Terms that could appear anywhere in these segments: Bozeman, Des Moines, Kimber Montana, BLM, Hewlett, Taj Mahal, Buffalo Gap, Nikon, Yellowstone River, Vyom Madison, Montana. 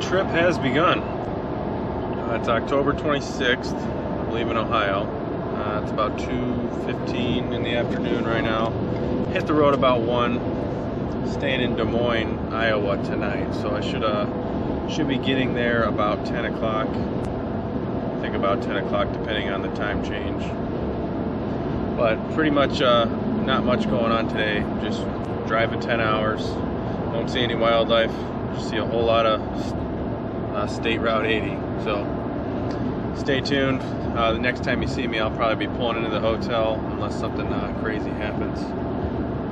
trip has begun. It's October 26th, I'm leaving Ohio. It's about 2:15 in the afternoon right now. Hit the road about 1. Staying in Des Moines, Iowa tonight, so I should be getting there about 10 o'clock. I think about 10 o'clock depending on the time change. But pretty much not much going on today. Just driving 10 hours. Won't see any wildlife. Just see a whole lot of State Route 80. So stay tuned. The next time you see me, I'll probably be pulling into the hotel unless something crazy happens.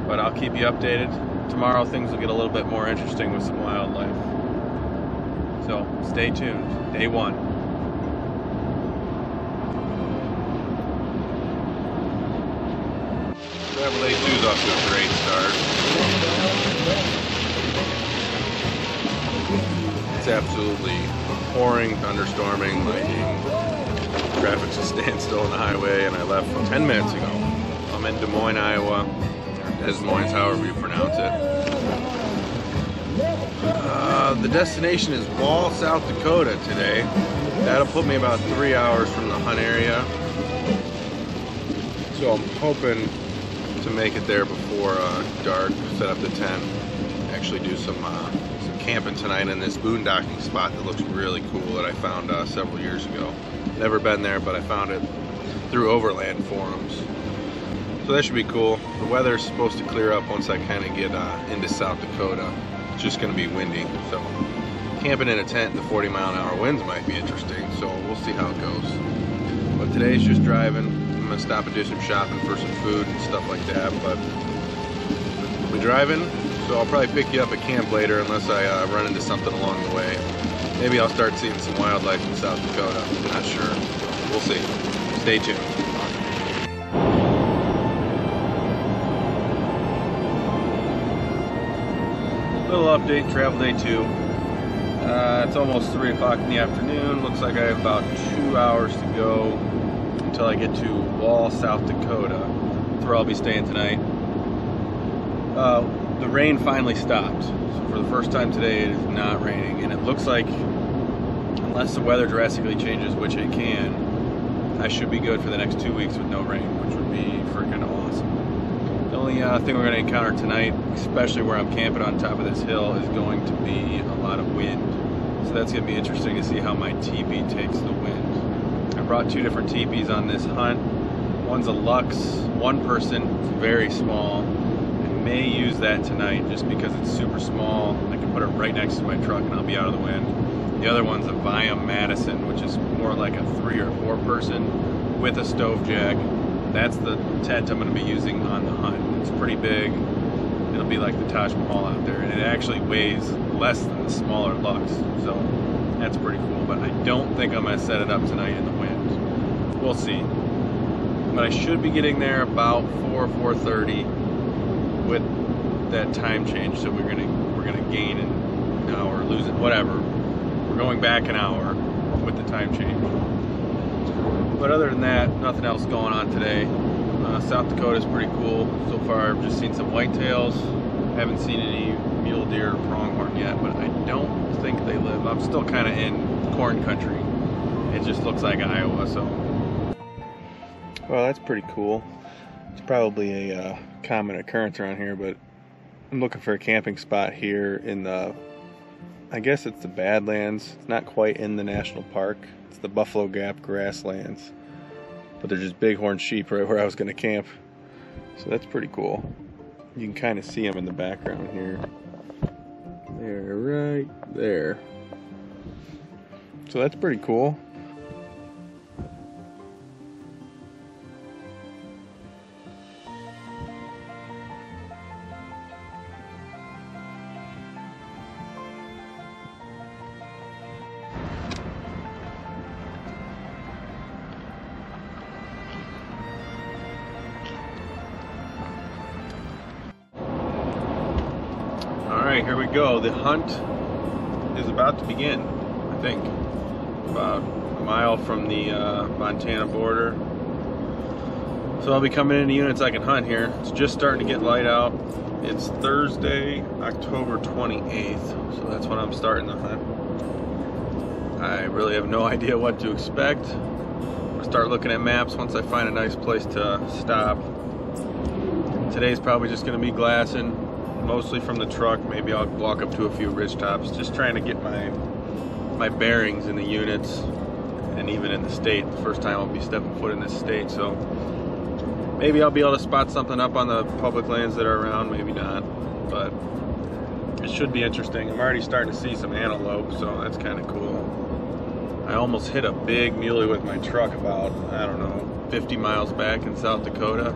But I'll keep you updated. Tomorrow things will get a little bit more interesting with some wildlife. So stay tuned. Day one. They do off to a great start. It's absolutely pouring, thunderstorming, lightning. Traffic's a standstill on the highway, and I left 10 minutes ago. I'm in Des Moines, Iowa, or Des Moines, however you pronounce it. The destination is Wall, South Dakota today. That'll put me about 3 hours from the Hunt area. So I'm hoping to make it there before dark, set up the tent, actually do some camping tonight in this boondocking spot that looks really cool that I found several years ago. Never been there, but I found it through overland forums. So that should be cool. The weather's supposed to clear up once I kind of get into South Dakota. It's just going to be windy, so camping in a tent in the 40-mile-an-hour winds might be interesting, so we'll see how it goes. But today's just driving. I'm gonna stop and do some shopping for some food and stuff like that, but I'm driving, so I'll probably pick you up at camp later unless I run into something along the way. Maybe I'll start seeing some wildlife in South Dakota. I'm not sure. We'll see. Stay tuned. Little update, travel day 2. It's almost 3 o'clock in the afternoon. Looks like I have about 2 hours to go until I get to Wall, South Dakota. That's where I'll be staying tonight. The rain finally stopped. So for the first time today, it is not raining, and it looks like, unless the weather drastically changes, which it can, I should be good for the next 2 weeks with no rain, which would be freaking awesome. The only thing we're gonna encounter tonight, especially where I'm camping on top of this hill, is going to be a lot of wind. So that's gonna be interesting to see how my teepee takes the wind. Brought 2 different teepees on this hunt. One's a Lux, 1 person, it's very small. I may use that tonight just because it's super small. I can put it right next to my truck and I'll be out of the wind. The other one's a Vyom Madison, which is more like a 3 or 4 person with a stove jack. That's the tent I'm gonna be using on the hunt. It's pretty big. It'll be like the Taj Mahal out there, and it actually weighs less than the smaller Lux. So that's pretty cool, but I don't think I'm gonna set it up tonight in the wind. We'll see. But I should be getting there about 4:30 with that time change. So we're gonna gain an hour, lose it, whatever. We're going back an hour with the time change. But other than that, nothing else going on today. South Dakota is pretty cool so far. I've just seen some whitetails. Haven't seen any mule deer or pronghorn yet, but I don't think they live. I'm still kind of in corn country. It just looks like Iowa, so. Well, that's pretty cool. It's probably a common occurrence around here, but I'm looking for a camping spot here in the, I guess it's the Badlands. It's not quite in the national park. It's the Buffalo Gap grasslands, but they're just bighorn sheep right where I was gonna camp. So that's pretty cool. You can kind of see them in the background here. They're right there. So that's pretty cool. Here we go. The hunt is about to begin, I think. About a mile from the Montana border. So I'll be coming into units I can hunt here. It's just starting to get light out. It's Thursday, October 28th, so that's when I'm starting the hunt. I really have no idea what to expect. I'm gonna start looking at maps once I find a nice place to stop. Today's probably just gonna be glassing, mostly from the truck. Maybe I'll walk up to a few ridge tops, just trying to get my bearings in the units and even in the state. The first time I'll be stepping foot in this state, so maybe I'll be able to spot something up on the public lands that are around, maybe not, but it should be interesting. I'm already starting to see some antelope, so that's kind of cool. I almost hit a big muley with my truck about, I don't know, 50 miles back in South Dakota.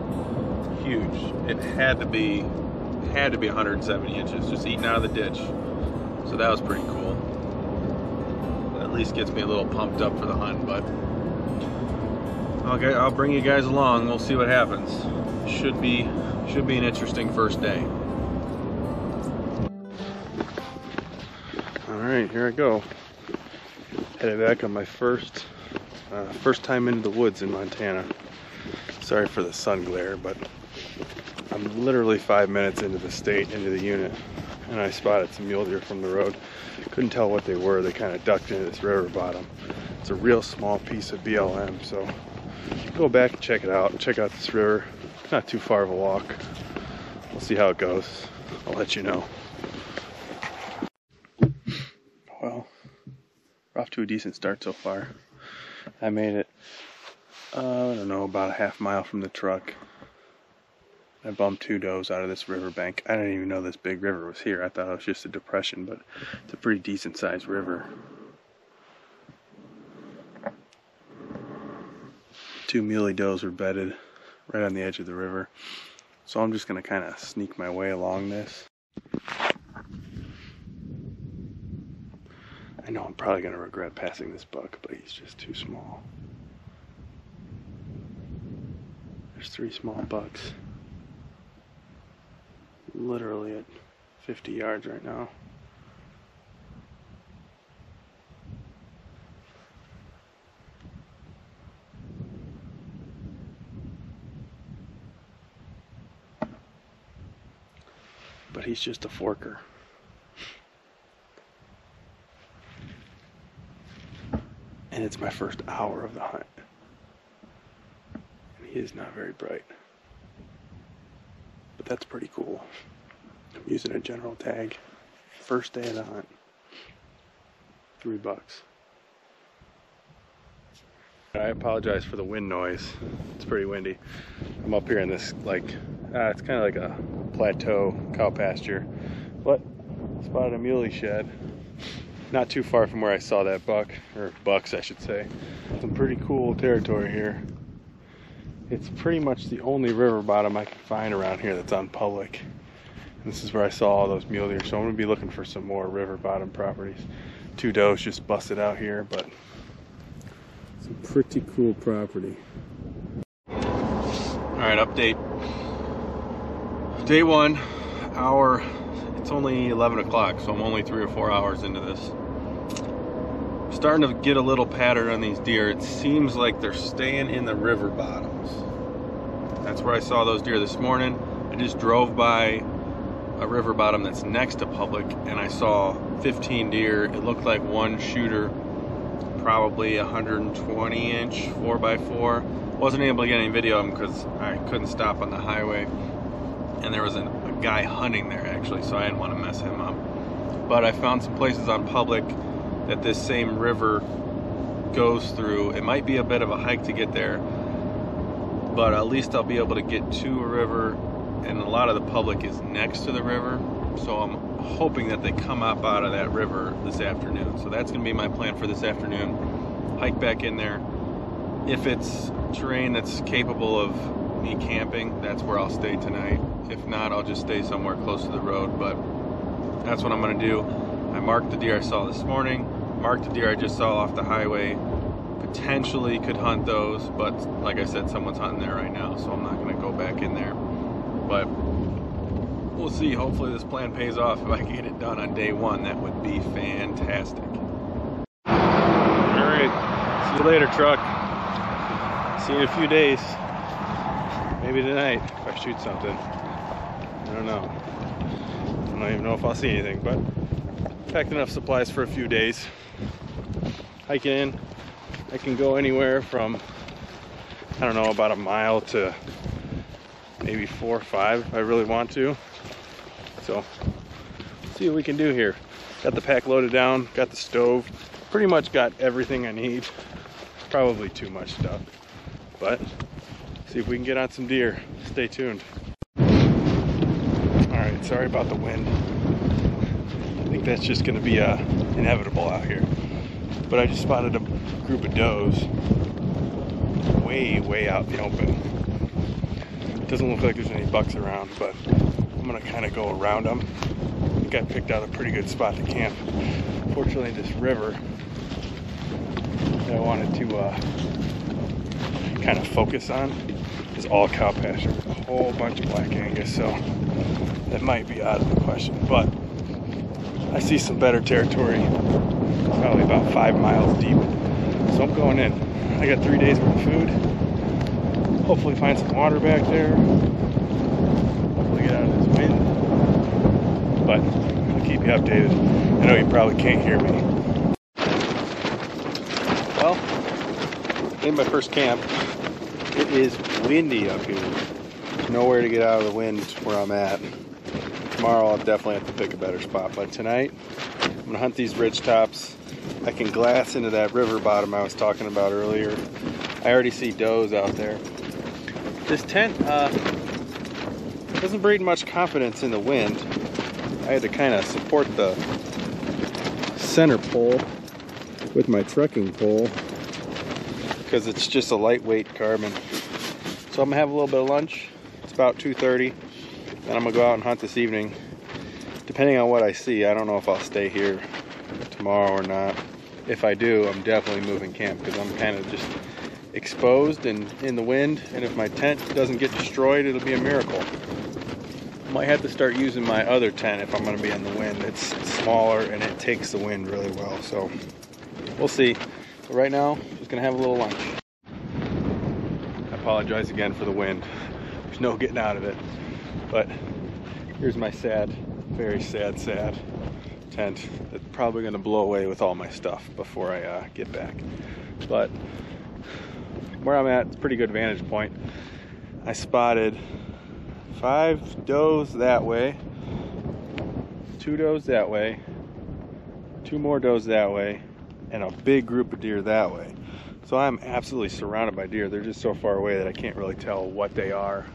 Huge. It had to be 170 inches, just eating out of the ditch. So that was pretty cool. At least gets me a little pumped up for the hunt, but okay, I'll bring you guys along. We'll see what happens. Should be an interesting first day. All right, here I go. Headed back on my first time into the woods in Montana. Sorry for the sun glare, but I'm literally 5 minutes into the state, into the unit, and I spotted some mule deer from the road. Couldn't tell what they were. They kind of ducked into this river bottom. It's a real small piece of BLM, so go back and check it out. Check out this river. Not too far of a walk. We'll see how it goes. I'll let you know. Well, we're off to a decent start so far. I made it, I don't know, about a half mile from the truck. I bumped two does out of this riverbank. I didn't even know this big river was here. I thought it was just a depression, but it's a pretty decent sized river. Two muley does were bedded right on the edge of the river. So I'm just gonna kind of sneak my way along this. I know I'm probably gonna regret passing this buck, but he's just too small. There's three small bucks. Literally at 50 yards right now. But he's just a forker. And it's my first hour of the hunt. And he is not very bright. But that's pretty cool. I'm using a general tag. First day of the hunt. $3. I apologize for the wind noise. It's pretty windy. I'm up here in this, like, it's kind of like a plateau cow pasture. But spotted a muley shed. Not too far from where I saw that buck, or bucks I should say. Some pretty cool territory here. It's pretty much the only river bottom I can find around here that's on public. And this is where I saw all those mule deer, so I'm gonna be looking for some more river bottom properties. Two does just busted out here, but it's a pretty cool property. All right, update. Day one, hour, it's only 11 o'clock, so I'm only 3 or 4 hours into this. I'm starting to get a little pattern on these deer. It seems like they're staying in the river bottoms. That's where I saw those deer this morning. I just drove by a river bottom that's next to public, and I saw 15 deer. It looked like one shooter, probably 120 inch 4x4. Wasn't able to get any video of them because I couldn't stop on the highway, and there was a guy hunting there actually, so I didn't want to mess him up. But I found some places on public that this same river goes through. It might be a bit of a hike to get there, but at least I'll be able to get to a river, and a lot of the public is next to the river, so I'm hoping that they come up out of that river this afternoon. So that's gonna be my plan for this afternoon. Hike back in there. If it's terrain that's capable of me camping, that's where I'll stay tonight. If not, I'll just stay somewhere close to the road, but that's what I'm gonna do. I marked the deer I saw this morning, marked the deer I just saw off the highway. Potentially could hunt those, but like I said, someone's hunting there right now, so I'm not gonna go back in there. But we'll see. Hopefully this plan pays off. If I can get it done on day one, that would be fantastic. All right, see you later, truck. See you in a few days. Maybe tonight if I shoot something. I don't know. I don't even know if I'll see anything, but packed enough supplies for a few days. hiking in. I can go anywhere from, I don't know, about a mile to maybe 4 or 5 if I really want to. So let's see what we can do here. Got the pack loaded down, got the stove, pretty much got everything I need. Probably too much stuff, but see if we can get on some deer. Stay tuned. All right, sorry about the wind. I think that's just gonna be inevitable out here. But I just spotted a group of does way out in the open. It doesn't look like there's any bucks around, but I'm gonna kind of go around them. I think I picked out a pretty good spot to camp. Fortunately, this river that I wanted to kind of focus on is all cow pasture with a whole bunch of black Angus, so that might be out of the question. But I see some better territory, probably about 5 miles deep, so I'm going in. I got 3 days worth of food. Hopefully find some water back there. Hopefully get out of this wind. But I'll keep you updated. I know you probably can't hear me. Well, in my first camp, it is windy up here. There's nowhere to get out of the wind where I'm at. Tomorrow I'll definitely have to pick a better spot, but tonight I'm going to hunt these ridge tops. I can glass into that river bottom I was talking about earlier. I already see does out there. This tent doesn't breed much confidence in the wind. I had to kind of support the center pole with my trekking pole because it's just a lightweight carbon. So I'm gonna have a little bit of lunch. It's about 2:30, and I'm gonna go out and hunt this evening. Depending on what I see, I don't know if I'll stay here tomorrow or not. If I do, I'm definitely moving camp because I'm kind of just exposed and in the wind, and if my tent doesn't get destroyed, it'll be a miracle. I might have to start using my other tent if I'm gonna be in the wind. It's smaller and it takes the wind really well, so we'll see. But right now, just gonna have a little lunch. I apologize again for the wind. There's no getting out of it. But here's my sad, very sad tent. That's probably gonna blow away with all my stuff before I get back. But where I'm at, it's a pretty good vantage point. I spotted 5 does that way, 2 does that way, 2 more does that way, and a big group of deer that way. So I'm absolutely surrounded by deer. They're just so far away that I can't really tell what they are.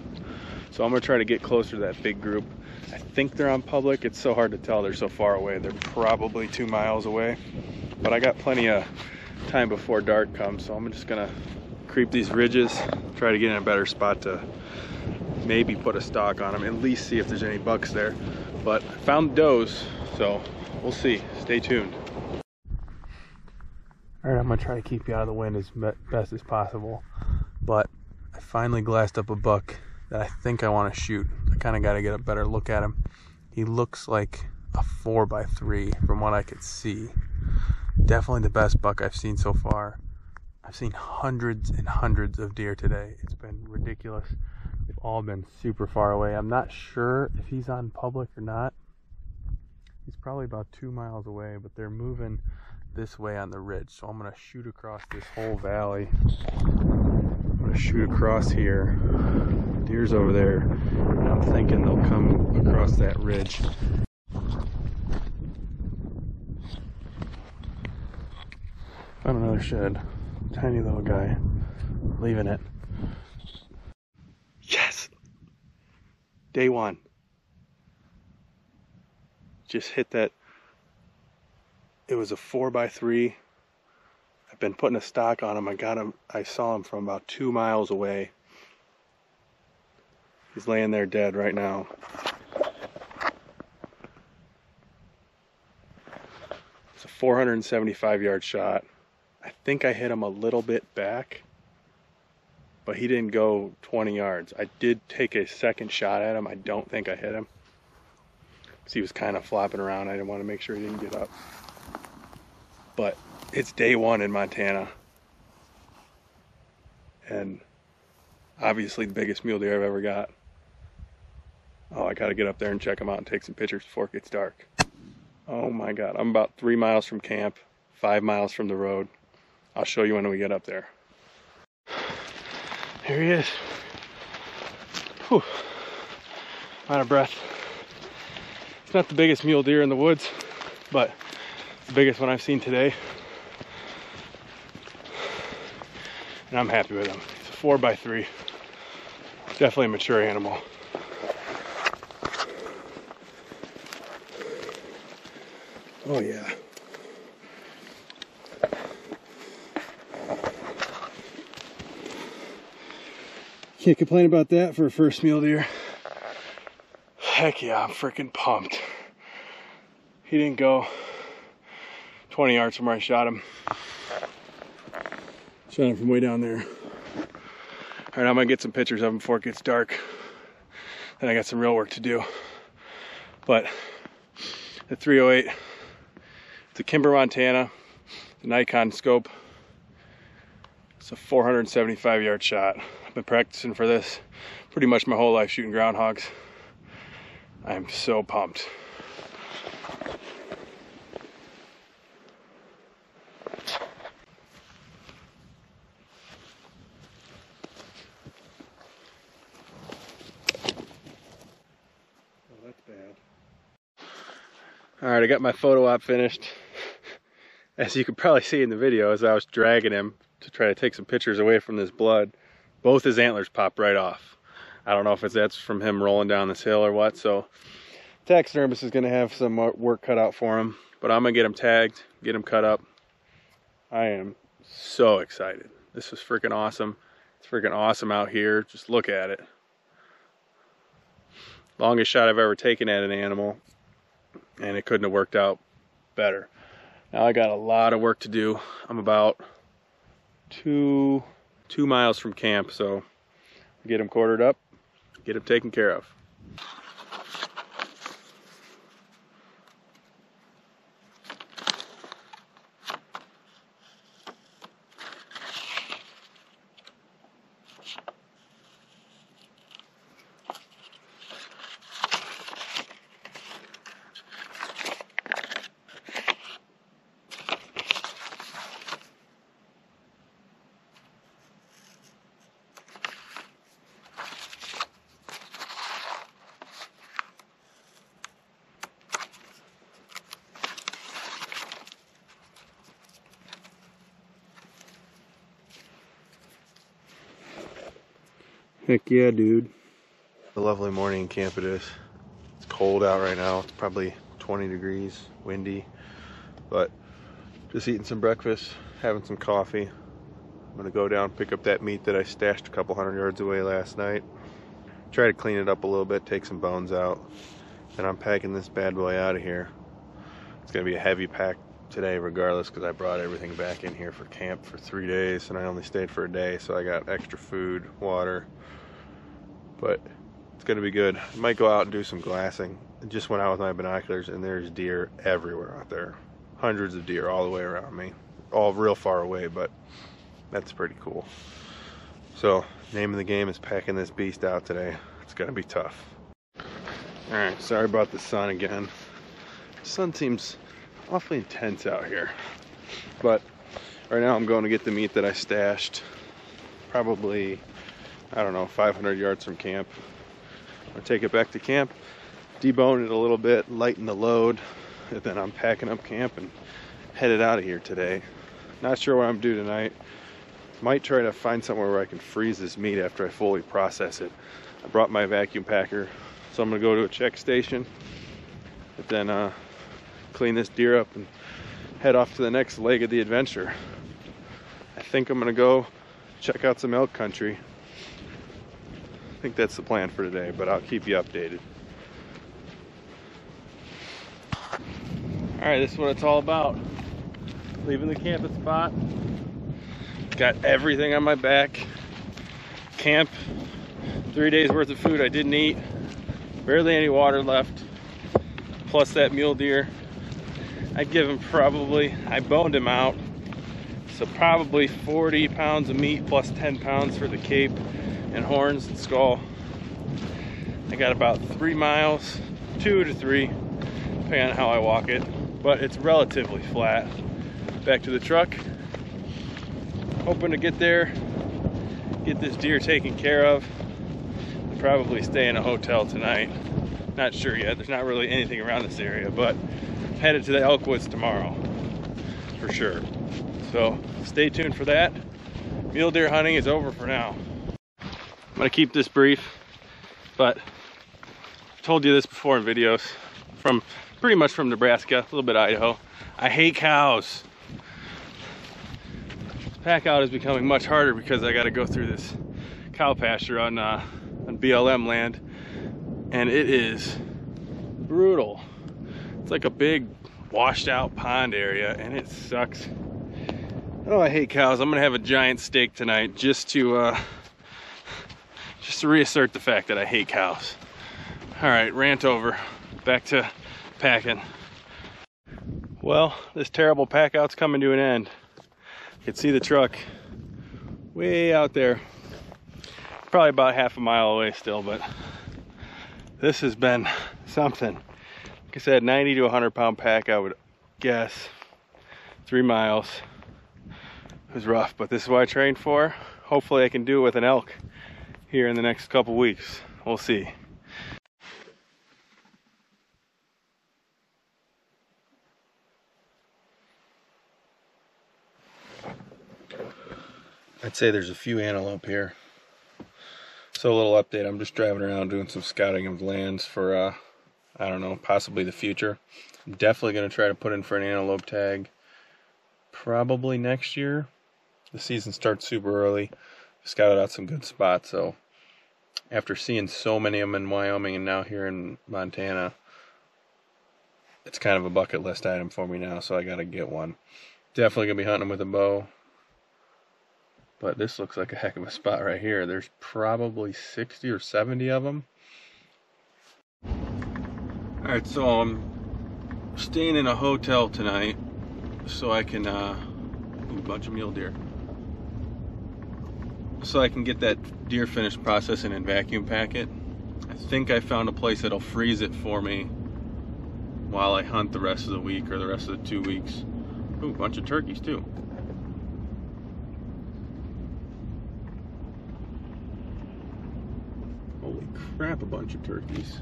So I'm gonna try to get closer to that big group. I think they're on public. It's so hard to tell, they're so far away. They're probably 2 miles away, but I got plenty of time before dark comes. So I'm just gonna creep these ridges, try to get in a better spot to maybe put a stalk on them, at least see if there's any bucks there. But I found does, so we'll see. Stay tuned. All right, I'm gonna try to keep you out of the wind as best as possible, but I finally glassed up a buck that I think I want to shoot. I kind of got to get a better look at him. He looks like a 4x3 from what I could see. Definitely the best buck I've seen so far. I've seen hundreds and hundreds of deer today. It's been ridiculous. They've all been super far away. I'm not sure if he's on public or not. He's probably about 2 miles away, but they're moving this way on the ridge, so I'm gonna shoot across this whole valley. I'm gonna shoot across here. Deer's over there, and I'm thinking they'll come across that ridge. Found another shed. Tiny little guy. Leaving it. Yes! Day one. Just hit that. It was a 4x3. I've been putting a stock on him. I got him. I saw him from about 2 miles away. He's laying there dead right now. It's a 475-yard shot. I think I hit him a little bit back, but he didn't go 20 yards. I did take a second shot at him. I don't think I hit him. He was kind of flopping around. I didn't want to make sure he didn't get up. But it's day one in Montana, and obviously the biggest mule deer I've ever got. Oh, I gotta get up there and check them out and take some pictures before it gets dark. Oh my God, I'm about 3 miles from camp, 5 miles from the road. I'll show you when we get up there. Here he is. Whew. Out of breath. It's not the biggest mule deer in the woods, but it's the biggest one I've seen today. And I'm happy with him. It's a 4x3. Definitely a mature animal. Oh yeah. Can't complain about that for a first mule deer. Heck yeah, I'm freaking pumped. He didn't go 20 yards from where I shot him. Shot him from way down there. All right, I'm gonna get some pictures of him before it gets dark. Then I got some real work to do. But the 308, it's a Kimber Montana, the Nikon scope. It's a 475 yard shot. I've been practicing for this pretty much my whole life shooting groundhogs. I am so pumped. All right, I got my photo op finished. As you could probably see in the video, as I was dragging him to try to take some pictures away from this blood, both his antlers popped right off. I don't know if that's from him rolling down this hill or what, so taxidermist is gonna have some work cut out for him, but I'm gonna get him tagged, get him cut up. I am so excited. This was freaking awesome. It's freaking awesome out here. Just look at it. Longest shot I've ever taken at an animal. And it couldn't have worked out better. Now I got a lot of work to do. I'm about two miles from camp, so get them quartered up, get them taken care of. Heck yeah, dude. A lovely morning in camp it is. It's cold out right now. It's probably 20 degrees, windy. But just eating some breakfast, having some coffee. I'm gonna go down, pick up that meat that I stashed a couple hundred yards away last night. Try to clean it up a little bit, take some bones out. And I'm packing this bad boy out of here. It's gonna be a heavy pack today regardless, because I brought everything back in here for camp for 3 days and I only stayed for a day, so I got extra food, water, but it's gonna be good. I might go out and do some glassing. I just went out with my binoculars and there's deer everywhere out there. Hundreds of deer all the way around me, all real far away, but that's pretty cool. So name of the game is packing this beast out today. It's gonna be tough. All right, sorry about the sun again. The sun seems awfully intense out here, but right now I'm going to get the meat that I stashed probably, I don't know, 500 yards from camp. I'm gonna take it back to camp, debone it a little bit, lighten the load, and then I'm packing up camp and headed out of here today. Not sure what I'm doing tonight. Might try to find somewhere where I can freeze this meat after I fully process it. I brought my vacuum packer, so I'm gonna go to a check station, but then clean this deer up and head off to the next leg of the adventure. I think I'm gonna go check out some elk country. I think that's the plan for today, but I'll keep you updated. All right, this is what it's all about. Leaving the camping spot. Got everything on my back. Camp, 3 days worth of food I didn't eat. Barely any water left. Plus that mule deer. I'd give him probably, I boned him out, so probably 40 pounds of meat plus 10 pounds for the cape and horns and skull. I got about 3 miles, 2 to 3, depending on how I walk it, but it's relatively flat. Back to the truck, hoping to get there, get this deer taken care of, and probably stay in a hotel tonight. Not sure yet, there's not really anything around this area, but headed to the elk woods tomorrow for sure. So stay tuned for that. Mule deer hunting is over for now. I'm gonna keep this brief, but I told you this before in videos, from pretty much from Nebraska, a little bit of Idaho. I hate cows. Pack out is becoming much harder because I got to go through this cow pasture on BLM land, and it is brutal. It's like a big washed out pond area, and it sucks. Oh, I hate cows. I'm gonna have a giant steak tonight just to reassert the fact that I hate cows. All right, rant over. Back to packing. Well, this terrible pack out's coming to an end. You can see the truck way out there, probably about half a mile away still, but this has been something. Like I said, 90 to 100 pound pack, I would guess. 3 miles. It was rough, but this is what I trained for. Hopefully I can do it with an elk here in the next couple weeks. We'll see. I'd say there's a few antelope here. So a little update, I'm just driving around doing some scouting of lands for, I don't know, possibly the future. I'm definitely going to try to put in for an antelope tag probably next year. The season starts super early. Scouted out some good spots, so after seeing so many of them in Wyoming and now here in Montana, it's kind of a bucket list item for me now, so I got to get one. Definitely going to be hunting with a bow. But this looks like a heck of a spot right here. There's probably 60 or 70 of them. All right, so I'm staying in a hotel tonight so I can, a bunch of mule deer. So I can get that deer finished processing and vacuum pack it. I think I found a place that'll freeze it for me while I hunt the rest of the week or the rest of the 2 weeks. Ooh, a bunch of turkeys too. Holy crap, a bunch of turkeys.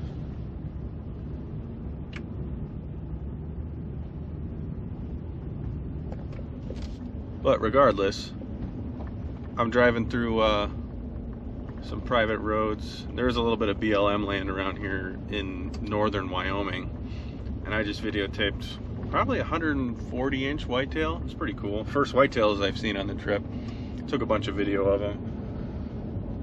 But regardless, I'm driving through some private roads. There's a little bit of BLM land around here in northern Wyoming. And I just videotaped probably a 140-inch whitetail. It's pretty cool. First whitetails I've seen on the trip. Took a bunch of video of them.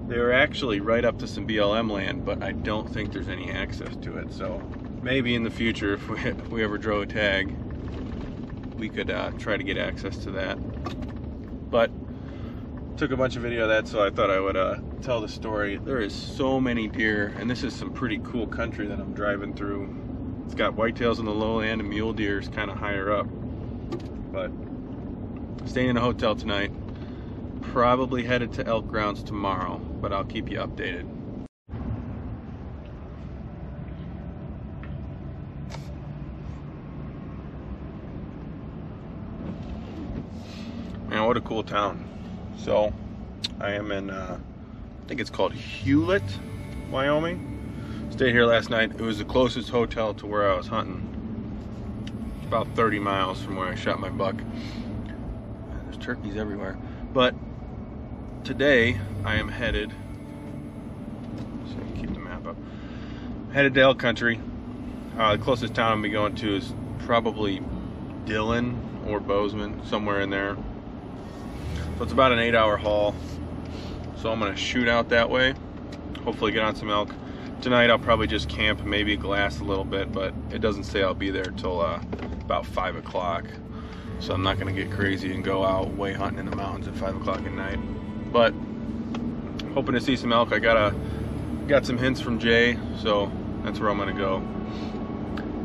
They were actually right up to some BLM land, but I don't think there's any access to it. So maybe in the future, if we ever drove a tag, we could try to get access to that. But took a bunch of video of that, so I thought I would tell the story. There is so many deer, and this is some pretty cool country that I'm driving through. It's got whitetails in the lowland and mule deer is kind of higher up. But staying in a hotel tonight. Probably headed to elk grounds tomorrow, but I'll keep you updated. Man, what a cool town. So I am in I think it's called Hewlett, Wyoming. Stayed here last night. It was the closest hotel to where I was hunting. It's about 30 miles from where I shot my buck. There's turkeys everywhere. But today I am headed, so I can keep the map up, headed to elk country. The closest town I'm gonna be going to is probably Dillon or Bozeman, somewhere in there. So it's about an 8-hour haul. So I'm gonna shoot out that way, hopefully get on some elk. Tonight I'll probably just camp, maybe glass a little bit, but it doesn't say I'll be there till about 5 o'clock. So I'm not gonna get crazy and go out way hunting in the mountains at 5 o'clock at night. But hoping to see some elk. I got some hints from Jay, so that's where I'm gonna go.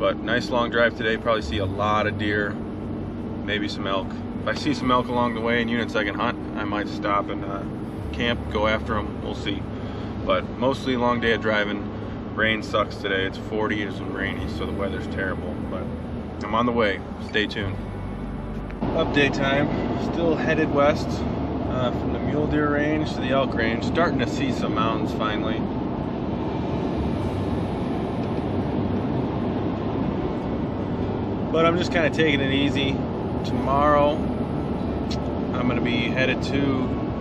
But nice long drive today, probably see a lot of deer, maybe some elk. If I see some elk along the way in units I can hunt, I might stop and camp, go after them, we'll see. But mostly long day of driving. Rain sucks today, it's 40 and rainy, so the weather's terrible. But I'm on the way, stay tuned. Update time, still headed west. From the mule deer range to the elk range, starting to see some mountains finally. But I'm just kind of taking it easy. Tomorrow I'm going to be headed to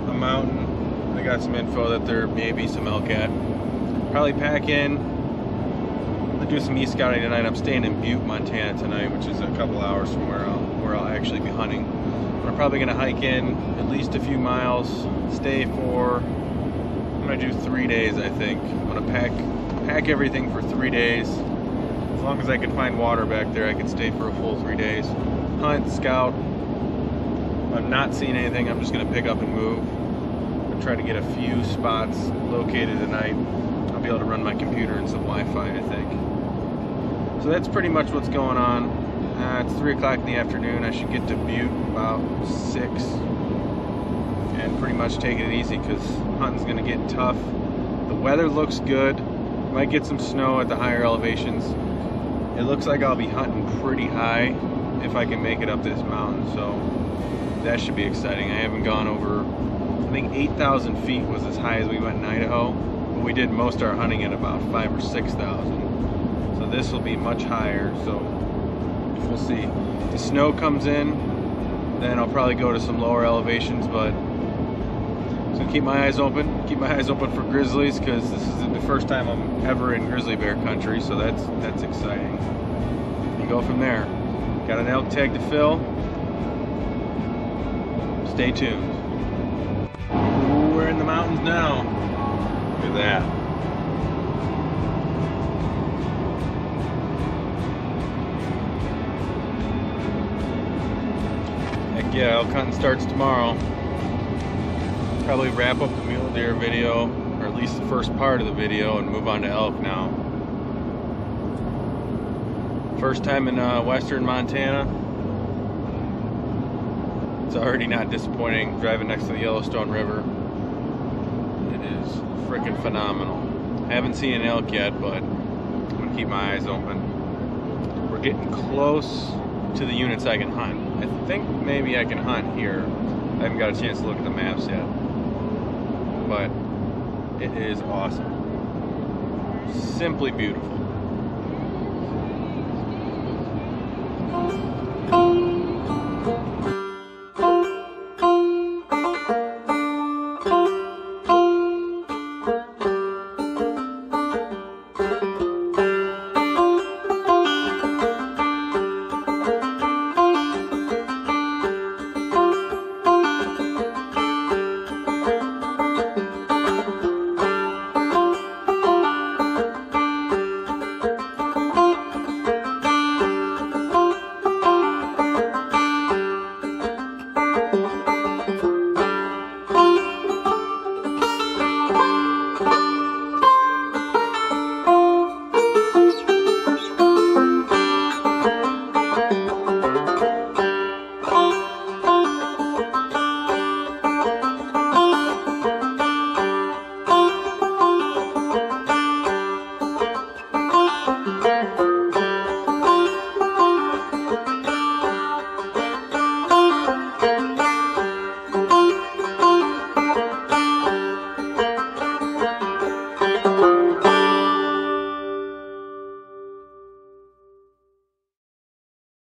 a mountain. I got some info that there may be some elk at. Probably pack in. I'll do some e-scouting tonight. I'm staying in Butte, Montana tonight, which is a couple hours from where I'll actually be hunting. But I'm probably going to hike in at least a few miles, stay for, I'm going to do 3 days, I think. I'm going to pack everything for 3 days. As long as I can find water back there, I can stay for a full 3 days. Hunt, scout. If I'm not seeing anything, I'm just going to pick up and move. I'm going to try to get a few spots located tonight. I'll be able to run my computer and some Wi-Fi, I think. So that's pretty much what's going on. It's 3 o'clock in the afternoon. I should get to Butte about 6. And pretty much taking it easy because hunting's going to get tough. The weather looks good. Might get some snow at the higher elevations. It looks like I'll be hunting pretty high if I can make it up this mountain, so that should be exciting. I haven't gone over, I think 8,000 feet was as high as we went in Idaho, but we did most of our hunting at about 5,000 or 6,000. So this will be much higher, so we'll see. If the snow comes in, then I'll probably go to some lower elevations, but I'm gonna keep my eyes open. Keep my eyes open for grizzlies, because this is the first time I'm ever in grizzly bear country, so that's exciting. You go from there. Got an elk tag to fill. Stay tuned. Ooh, we're in the mountains now. Look at that. Heck yeah, elk hunting starts tomorrow. Probably wrap up the mule deer video, or at least the first part of the video, and move on to elk now. First time in western Montana. It's already not disappointing driving next to the Yellowstone River. It is freaking phenomenal. I haven't seen an elk yet, but I'm gonna keep my eyes open. We're getting close to the units I can hunt. I think maybe I can hunt here. I haven't got a chance to look at the maps yet. But it is awesome. Simply beautiful.